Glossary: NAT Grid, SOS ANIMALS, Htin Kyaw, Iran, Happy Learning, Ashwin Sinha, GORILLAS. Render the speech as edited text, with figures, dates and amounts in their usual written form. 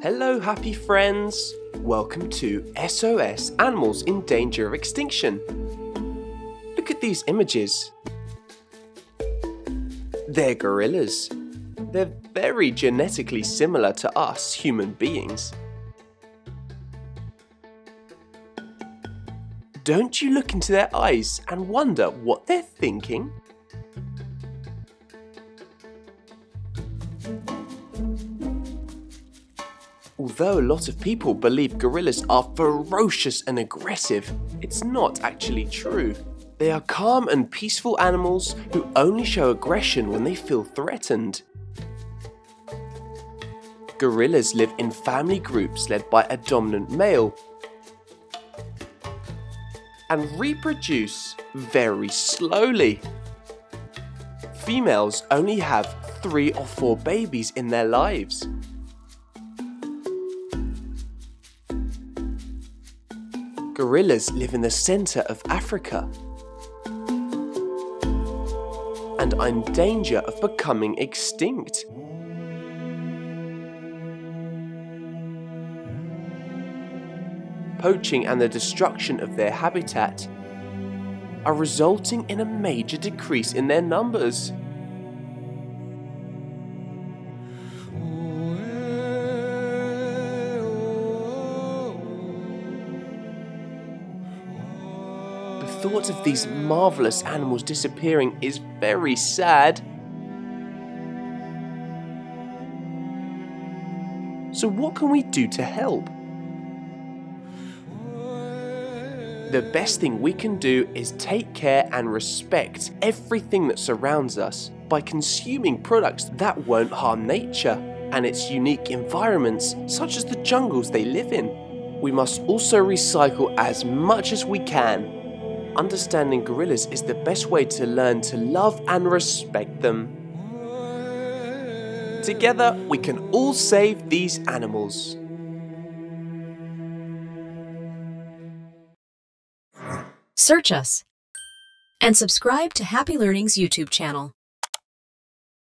Hello happy friends! Welcome to SOS Animals in Danger of Extinction. Look at these images. They're gorillas. They're very genetically similar to us human beings. Don't you look into their eyes and wonder what they're thinking? Although a lot of people believe gorillas are ferocious and aggressive, it's not actually true. They are calm and peaceful animals who only show aggression when they feel threatened. Gorillas live in family groups led by a dominant male and reproduce very slowly. Females only have 3 or 4 babies in their lives. Gorillas live in the center of Africa and are in danger of becoming extinct. Poaching and the destruction of their habitat are resulting in a major decrease in their numbers. The thought of these marvelous animals disappearing is very sad. So what can we do to help? The best thing we can do is take care and respect everything that surrounds us by consuming products that won't harm nature and its unique environments, such as the jungles they live in. We must also recycle as much as we can. Understanding gorillas is the best way to learn to love and respect them. Together, we can all save these animals. Search us and subscribe to Happy Learning's YouTube channel.